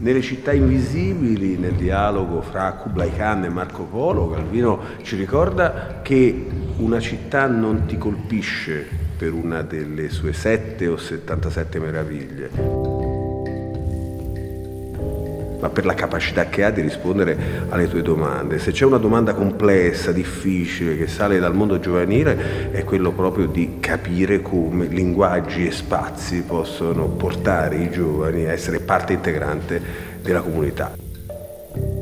Nelle città invisibili, nel dialogo fra Kublai Khan e Marco Polo, Calvino ci ricorda che una città non ti colpisce per una delle sue 7 o 77 meraviglie, ma per la capacità che ha di rispondere alle tue domande. Se c'è una domanda complessa, difficile, che sale dal mondo giovanile, è quello proprio di capire come linguaggi e spazi possono portare i giovani a essere parte integrante della comunità.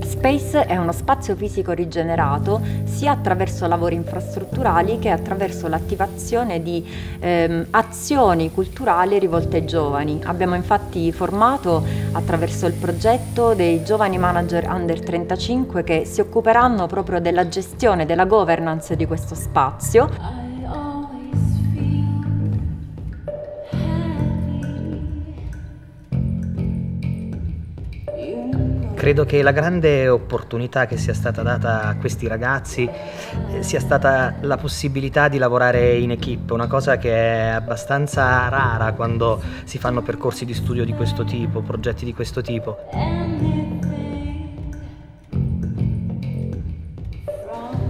Space è uno spazio fisico rigenerato sia attraverso lavori infrastrutturali che attraverso l'attivazione di azioni culturali rivolte ai giovani. Abbiamo infatti formato attraverso il progetto dei giovani manager under 35 che si occuperanno proprio della gestione, della governance di questo spazio. Credo che la grande opportunità che sia stata data a questi ragazzi sia stata la possibilità di lavorare in equipe, una cosa che è abbastanza rara quando si fanno percorsi di studio di questo tipo, progetti di questo tipo.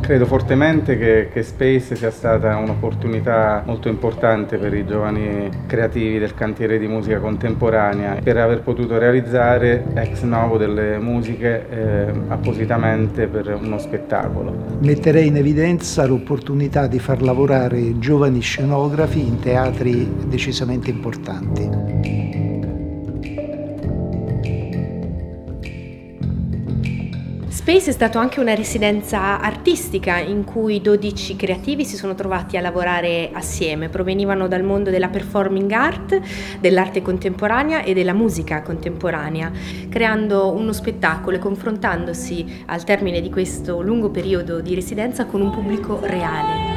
Credo fortemente che Space sia stata un'opportunità molto importante per i giovani creativi del cantiere di musica contemporanea, per aver potuto realizzare ex novo delle musiche appositamente per uno spettacolo. Metterei in evidenza l'opportunità di far lavorare giovani scenografi in teatri decisamente importanti. Space è stato anche una residenza artistica in cui 12 creativi si sono trovati a lavorare assieme, provenivano dal mondo della performing art, dell'arte contemporanea e della musica contemporanea, creando uno spettacolo e confrontandosi al termine di questo lungo periodo di residenza con un pubblico reale.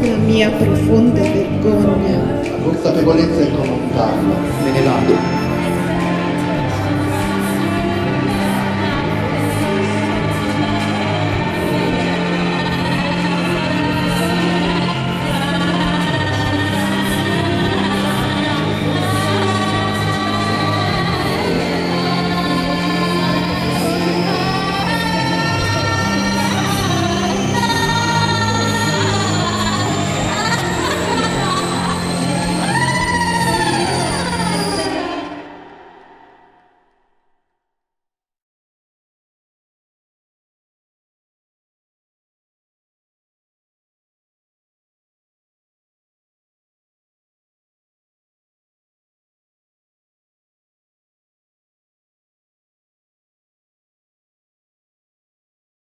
La mia profonda vergogna, la consapevolezza è come un carro, me ne vado.